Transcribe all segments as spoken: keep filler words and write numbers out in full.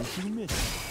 everything missing.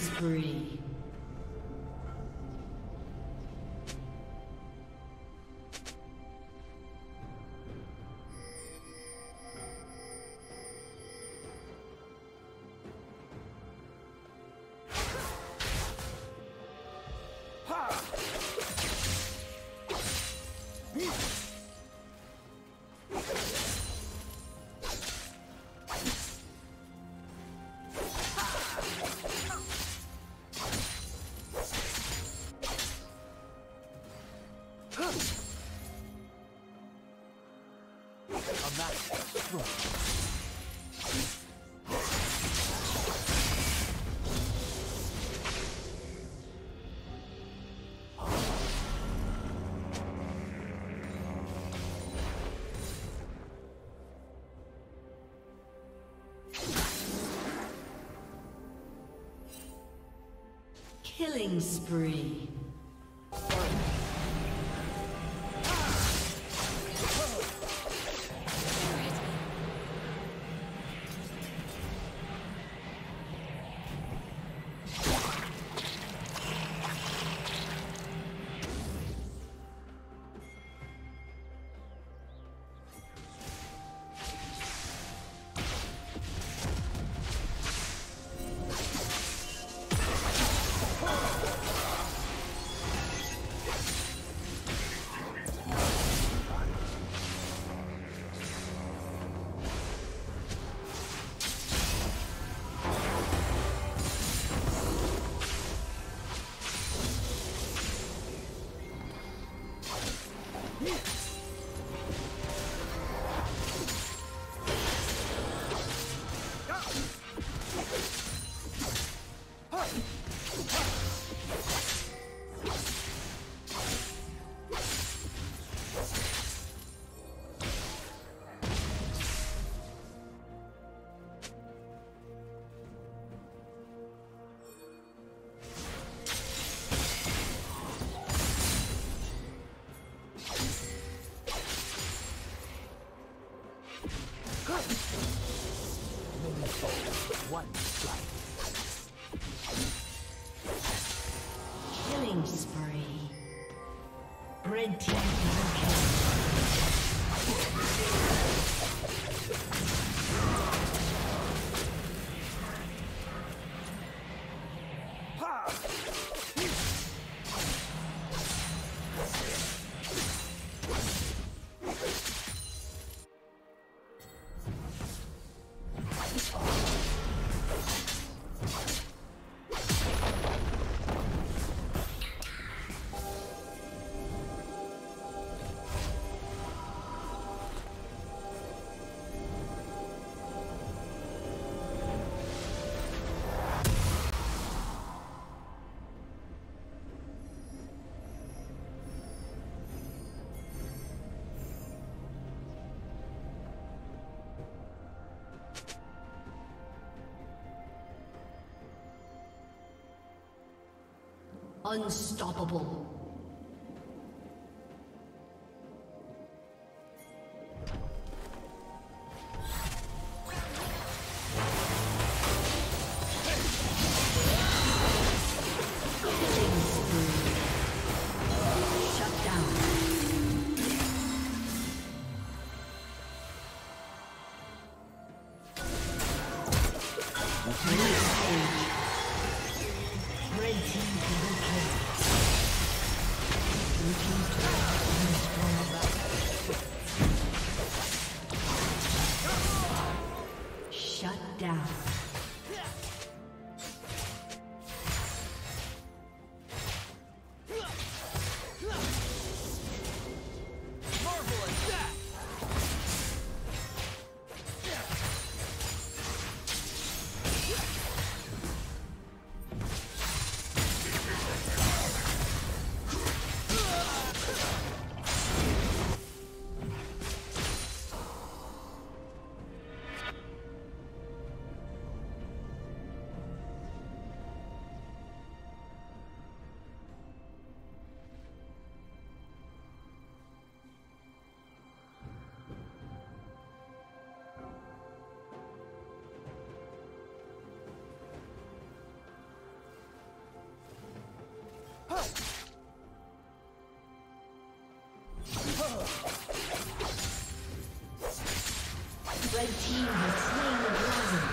spree. Killing spree. One strike. Killing spree. Red team unstoppable. team has slain the dragon.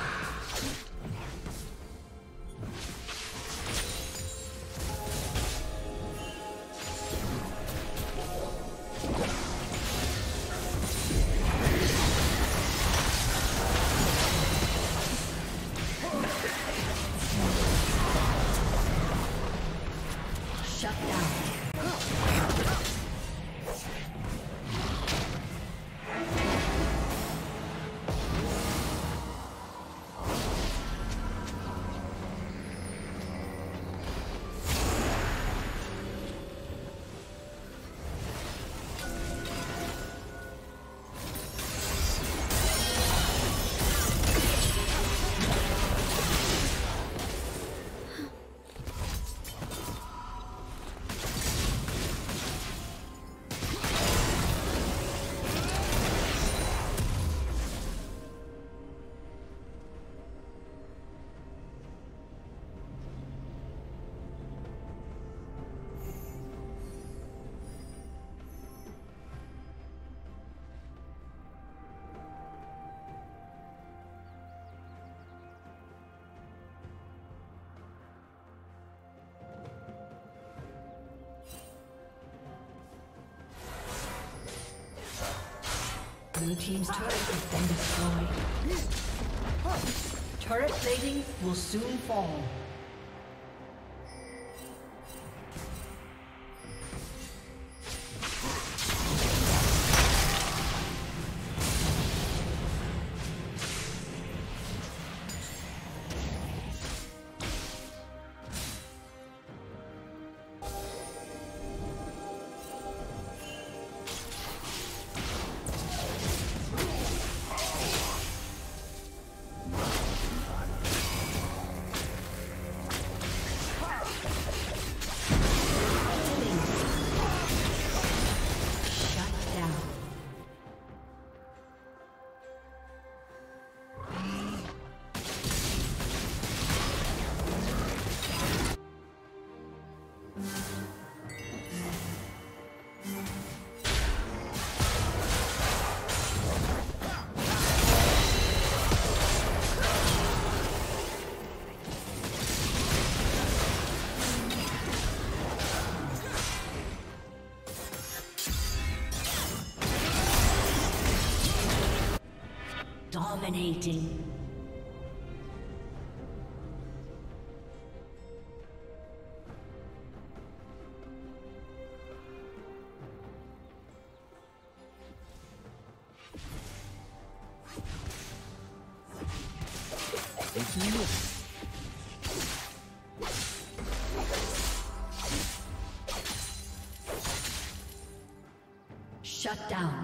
Blue team's turret has been destroyed. Turret plating will soon fall. Dominating. Shut down.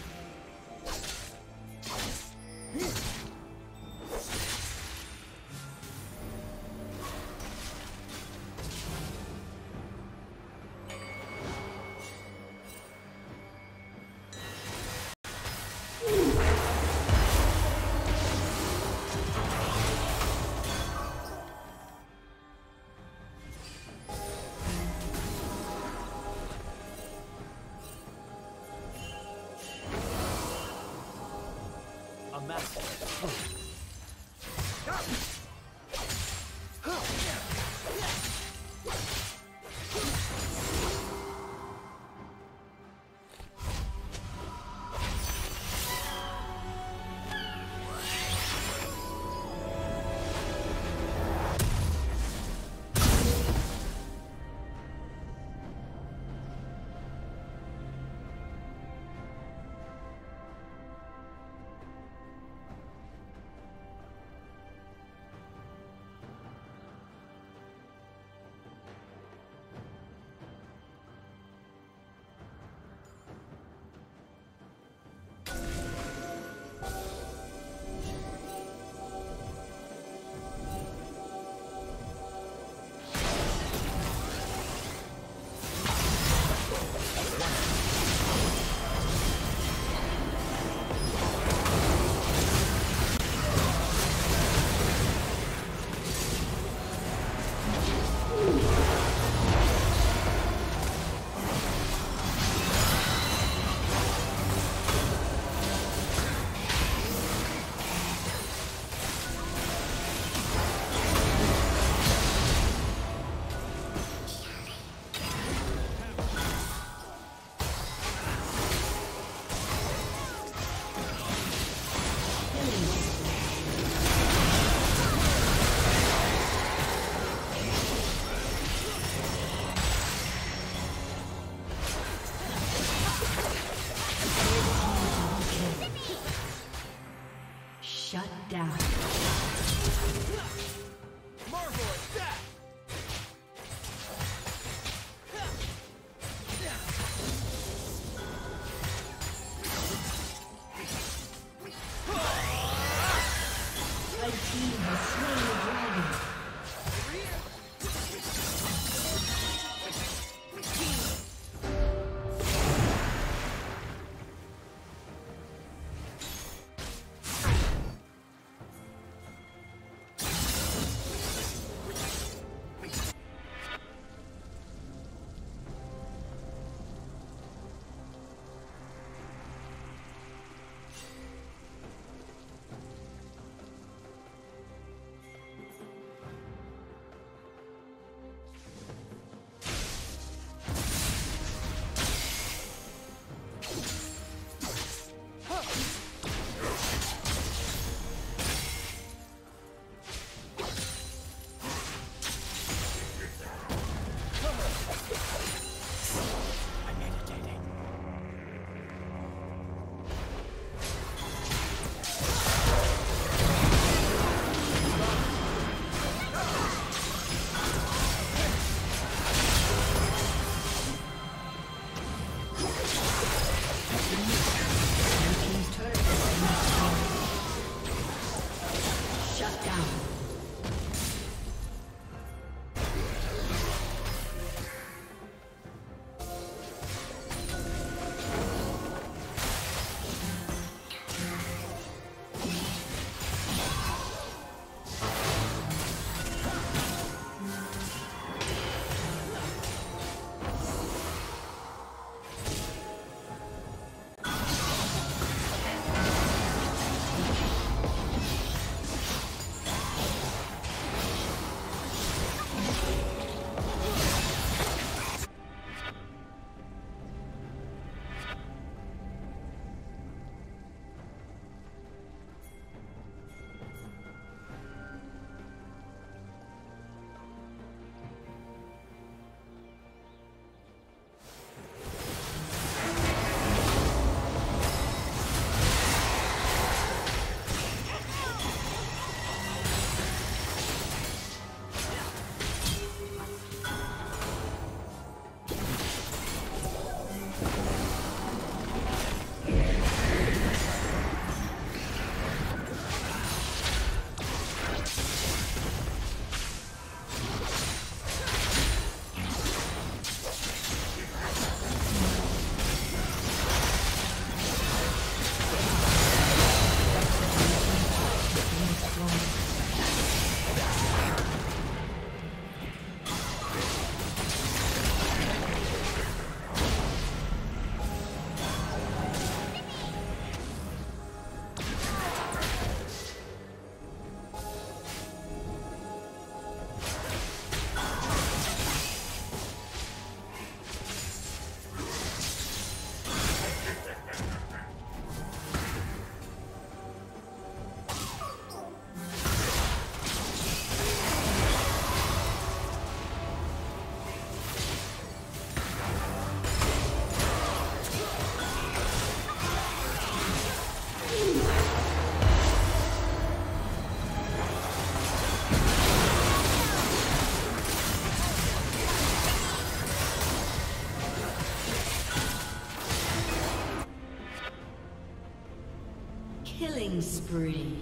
Killing spree.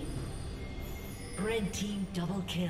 Red team double kill.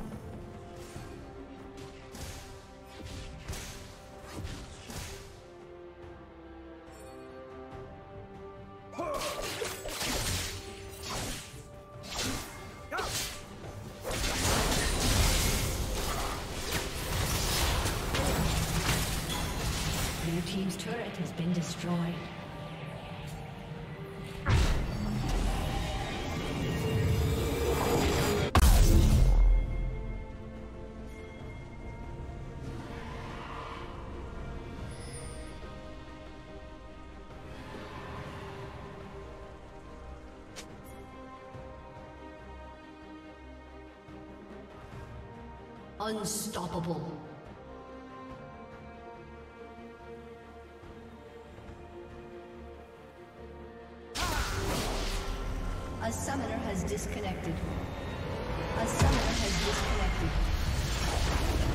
Blue team's turret has been destroyed. Unstoppable. A summoner has disconnected. A summoner has disconnected.